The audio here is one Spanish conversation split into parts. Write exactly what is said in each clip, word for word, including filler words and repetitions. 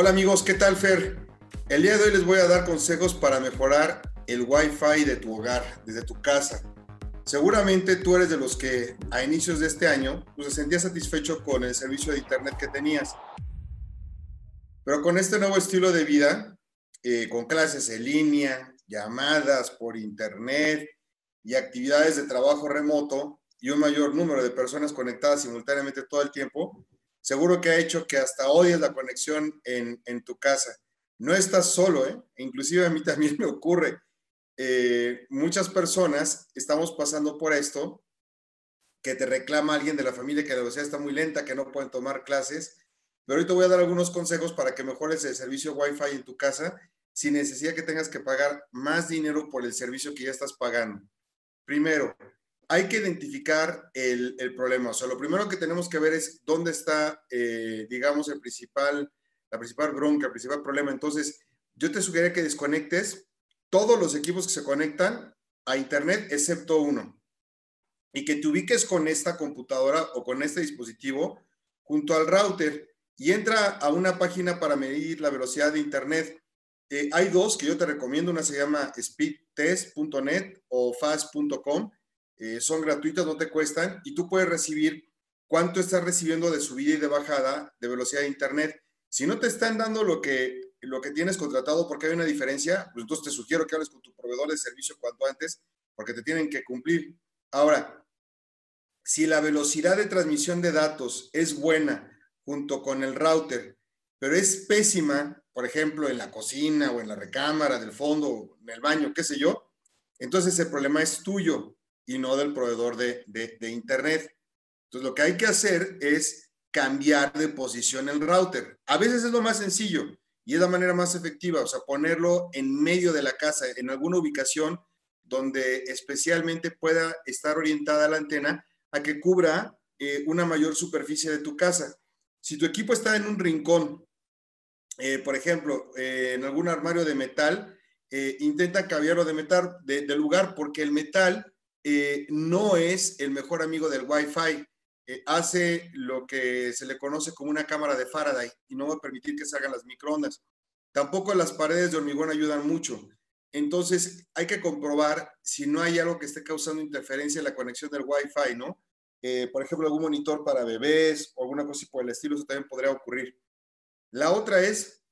Hola amigos, ¿qué tal, Fer? El día de hoy les voy a dar consejos para mejorar el Wi-Fi de tu hogar, desde tu casa. Seguramente tú eres de los que a inicios de este año pues, te sentías satisfecho con el servicio de internet que tenías. Pero con este nuevo estilo de vida, eh, con clases en línea, llamadas por internet y actividades de trabajo remoto y un mayor número de personas conectadas simultáneamente todo el tiempo, seguro que ha hecho que hasta odies la conexión en, en tu casa. No estás solo, ¿eh? Inclusive a mí también me ocurre. Eh, muchas personas estamos pasando por esto, que te reclama alguien de la familia que la velocidad está muy lenta, que no pueden tomar clases, pero hoy te voy a dar algunos consejos para que mejores el servicio Wi-Fi en tu casa sin necesidad que tengas que pagar más dinero por el servicio que ya estás pagando. Primero, hay que identificar el, el problema. O sea, lo primero que tenemos que ver es dónde está, eh, digamos, el principal, la principal bronca, el principal problema. Entonces, yo te sugeriría que desconectes todos los equipos que se conectan a internet, excepto uno. Y que te ubiques con esta computadora o con este dispositivo junto al router y entra a una página para medir la velocidad de internet. Eh, hay dos que yo te recomiendo. Una se llama speed test punto net o fast punto com. Eh, son gratuitas, no te cuestan, y tú puedes recibir cuánto estás recibiendo de subida y de bajada de velocidad de internet. Si no te están dando lo que, lo que tienes contratado porque hay una diferencia, pues entonces te sugiero que hables con tu proveedor de servicio cuanto antes porque te tienen que cumplir. Ahora, si la velocidad de transmisión de datos es buena junto con el router, pero es pésima, por ejemplo, en la cocina o en la recámara del fondo o en el baño, qué sé yo, entonces el problema es tuyo y no del proveedor de, de, de internet. Entonces, lo que hay que hacer es cambiar de posición el router. A veces es lo más sencillo y es la manera más efectiva, o sea, ponerlo en medio de la casa, en alguna ubicación donde especialmente pueda estar orientada la antena a que cubra eh, una mayor superficie de tu casa. Si tu equipo está en un rincón, eh, por ejemplo, eh, en algún armario de metal, eh, intenta cambiarlo de, metal, de, de lugar porque el metal Eh, no es el mejor amigo del Wi-Fi. Eh, hace lo que se le conoce como una cámara de Faraday y no va a permitir que salgan las microondas. Tampoco las paredes de hormigón ayudan mucho. Entonces, hay que comprobar si no hay algo que esté causando interferencia en la conexión del Wi-Fi, ¿no? Eh, por ejemplo, algún monitor para bebés o alguna cosa por el estilo, eso también podría ocurrir. La otra es,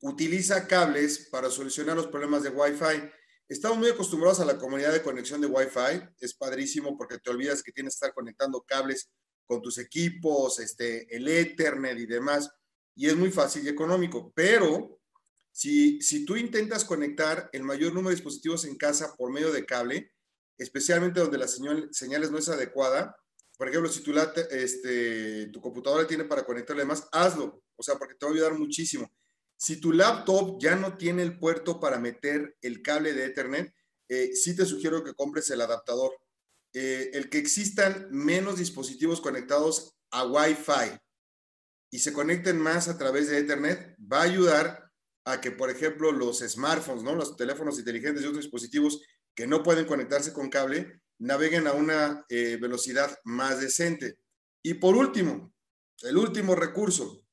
utiliza cables para solucionar los problemas de Wi-Fi. Estamos muy acostumbrados a la comunidad de conexión de Wi-Fi. Es padrísimo porque te olvidas que tienes que estar conectando cables con tus equipos, este, el Ethernet y demás. Y es muy fácil y económico. Pero si, si tú intentas conectar el mayor número de dispositivos en casa por medio de cable, especialmente donde la señal, señales no es adecuada, por ejemplo, si tu, este, tu computadora tiene para conectarle más, hazlo. O sea, porque te va a ayudar muchísimo. Si tu laptop ya no tiene el puerto para meter el cable de Ethernet, eh, sí te sugiero que compres el adaptador. Eh, el que existan menos dispositivos conectados a Wi-Fi y se conecten más a través de Ethernet va a ayudar a que, por ejemplo, los smartphones, ¿no? Los teléfonos inteligentes y otros dispositivos que no pueden conectarse con cable naveguen a una eh, velocidad más decente. Y por último, el último recurso,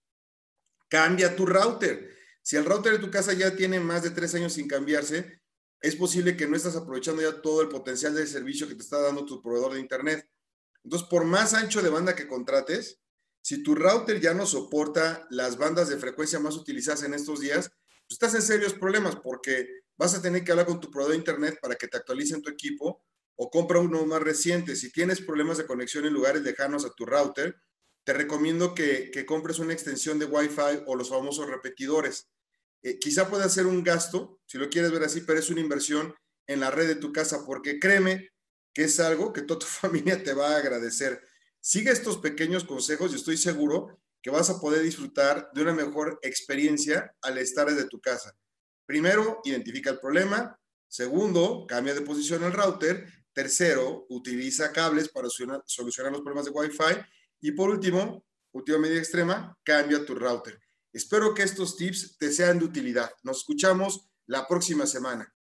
cambia tu router. Si el router de tu casa ya tiene más de tres años sin cambiarse, es posible que no estás aprovechando ya todo el potencial del servicio que te está dando tu proveedor de internet. Entonces, por más ancho de banda que contrates, si tu router ya no soporta las bandas de frecuencia más utilizadas en estos días, pues estás en serios problemas porque vas a tener que hablar con tu proveedor de internet para que te actualicen tu equipo o compra uno más reciente. Si tienes problemas de conexión en lugares lejanos a tu router, te recomiendo que, que compres una extensión de Wi-Fi o los famosos repetidores. Eh, quizá pueda ser un gasto, si lo quieres ver así, pero es una inversión en la red de tu casa, porque créeme que es algo que toda tu familia te va a agradecer. Sigue estos pequeños consejos y estoy seguro que vas a poder disfrutar de una mejor experiencia al estar desde tu casa. Primero, identifica el problema. Segundo, cambia de posición el router. Tercero, utiliza cables para solucionar, solucionar los problemas de Wi-Fi. Y por último, última medida extrema, cambia tu router. Espero que estos tips te sean de utilidad. Nos escuchamos la próxima semana.